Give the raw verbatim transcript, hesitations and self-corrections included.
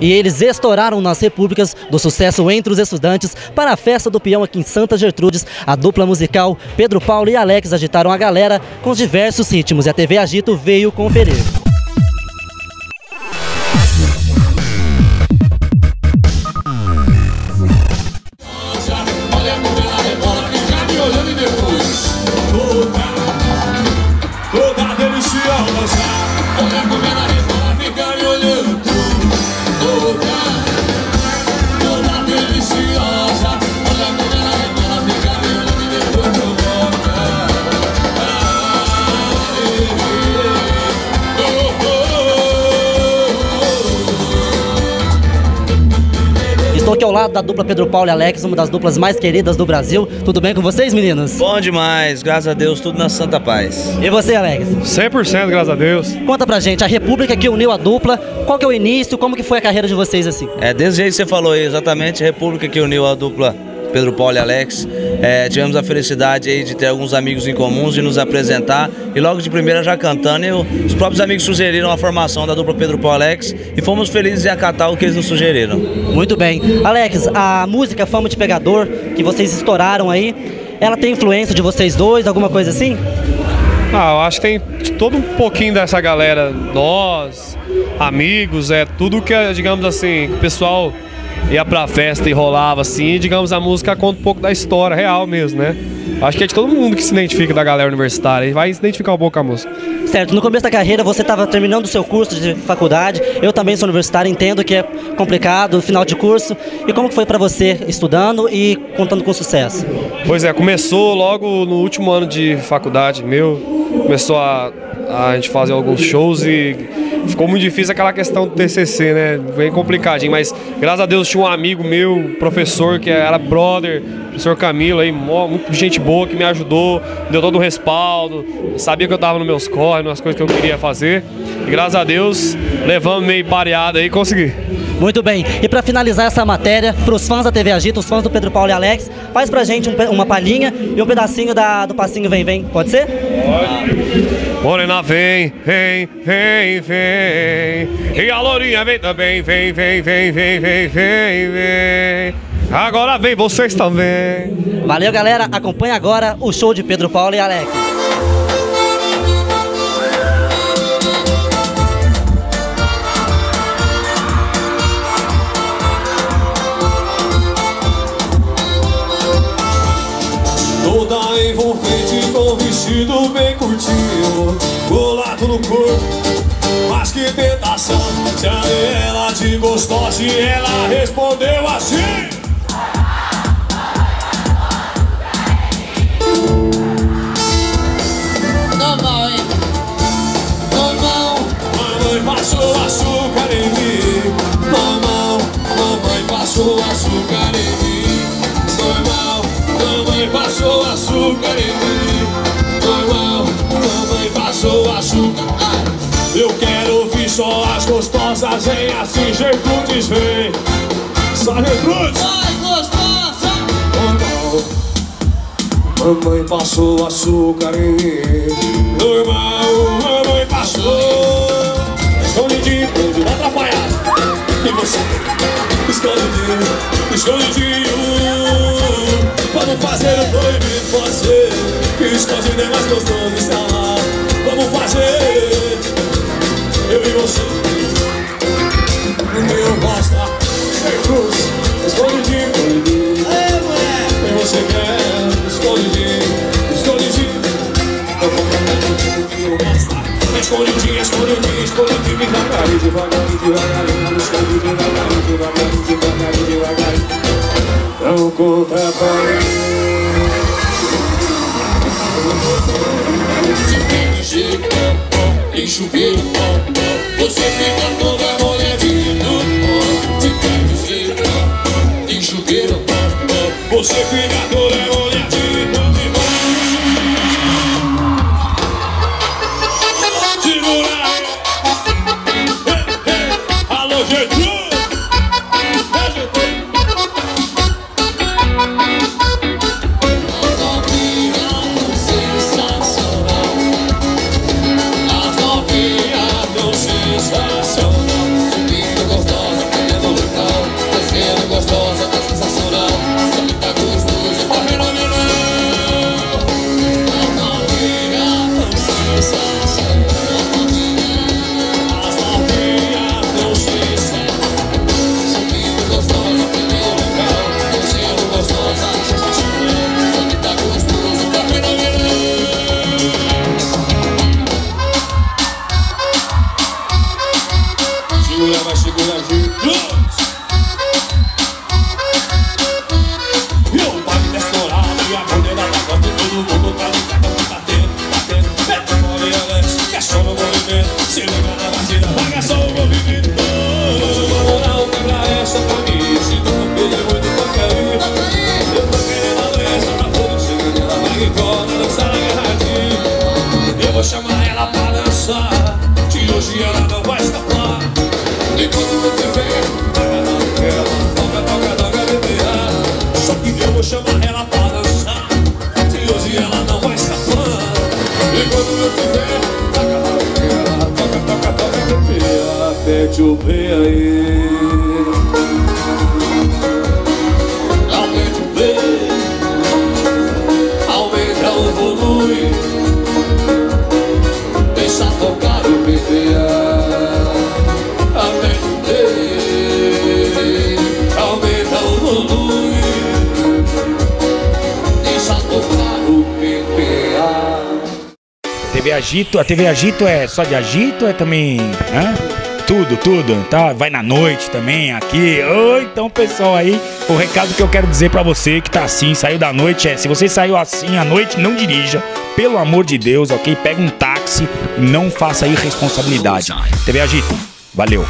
E eles estouraram nas repúblicas do sucesso entre os estudantes para a Festa do Peão aqui em Santa Gertrudes. A dupla musical Pedro Paulo e Alex agitaram a galera com diversos ritmos e a T V Agito veio conferir. Estou aqui ao lado da dupla Pedro Paulo e Alex, uma das duplas mais queridas do Brasil. Tudo bem com vocês, meninos? Bom demais, graças a Deus, tudo na santa paz. E você, Alex? cem por cento, graças a Deus. Conta pra gente, a república que uniu a dupla, qual que é o início, como que foi a carreira de vocês assim? É, desde aí que você falou aí, exatamente, a república que uniu a dupla Pedro Paulo e Alex, é, tivemos a felicidade aí de ter alguns amigos em comuns, de nos apresentar e logo de primeira já cantando, eu, os próprios amigos sugeriram a formação da dupla Pedro Paulo e Alex e fomos felizes em acatar o que eles nos sugeriram. Muito bem. Alex, a música Fama de Pegador que vocês estouraram aí, ela tem influência de vocês dois, alguma coisa assim? Ah, eu acho que tem todo um pouquinho dessa galera, nós, amigos, é tudo que, digamos assim, o pessoal ia pra festa e rolava assim, e, digamos, a música conta um pouco da história real mesmo, né? Acho que é de todo mundo que se identifica da galera universitária e vai se identificar um pouco com a música. Certo, no começo da carreira você estava terminando o seu curso de faculdade, eu também sou universitário, entendo que é complicado, final de curso, e como foi pra você estudando e contando com sucesso? Pois é, começou logo no último ano de faculdade meu, começou a, a gente fazer alguns shows e ficou muito difícil aquela questão do T C C, né? Bem complicadinho, mas graças a Deus tinha um amigo meu, professor, que era brother, professor Camilo, aí, muito gente boa que me ajudou, deu todo o respaldo, sabia que eu tava nos meus corres, nas coisas que eu queria fazer. E graças a Deus, levamos meio pareado aí, consegui. Muito bem, e para finalizar essa matéria, para os fãs da T V Agito, os fãs do Pedro Paulo e Alex, faz pra gente um, uma palhinha e um pedacinho da, do passinho Vem Vem, pode ser? Pode. Morena vem, vem, vem, vem, e a lourinha vem também, vem, vem, vem, vem, vem, vem, vem, agora vem vocês também. Valeu, galera, acompanha agora o show de Pedro Paulo e Alex. Toda envolvente com vestido bem curtinho, colado no corpo, mas que tentação. Chamei ela de gostosa e ela respondeu assim: normal, hein? Normal. Mamãe passou açúcar em mim. Normal. Mamãe passou açúcar em mim. Normal. Mamãe passou açúcar em mim. Normal. Mamãe passou açúcar. Eu quero ouvir só as gostosas, vem assim, Gertrudes, vem. Sai, Gertrudes! Sai, gostosa! Normal. Mamãe passou açúcar em mim. Normal, mamãe passou. Escondidinho, todo atrapalhado. E você? Escondidinho, escondidinho. Vamos fazer o proibido, fazer. Que o escondido é mais gostoso de estar lá. Vamos fazer. Eu e você. No meu basta. É cruz. Escondidinho, proibido. E você quer? Escondidinho, escondidinho, escondidinho, devagarinho, devagarinho, devagarinho, escondidinho, devagarinho, devagarinho, devagarinho, devagarinho. Não conta pra mim. Se tem jeito, e chuveiro, você fica toda molhadinha no pó. Se tem jeito, e chuveiro, você fica toda molhadinha no pó. As novinhas sensacional, as novinhas bem aí. Aumente o bem, aumenta o volume, deixa tocar o P T A. Aumente o bem, aumenta o volume, deixa tocar o P T A. T V Agito, a T V Agito é só de agito, é também, né? Tudo, tudo, tá? Vai na noite também, aqui. Oh, então, pessoal, aí, o recado que eu quero dizer pra você que tá assim, saiu da noite, é, se você saiu assim à noite, não dirija. Pelo amor de Deus, ok? Pega um táxi, não faça irresponsabilidade. T V Agito, valeu.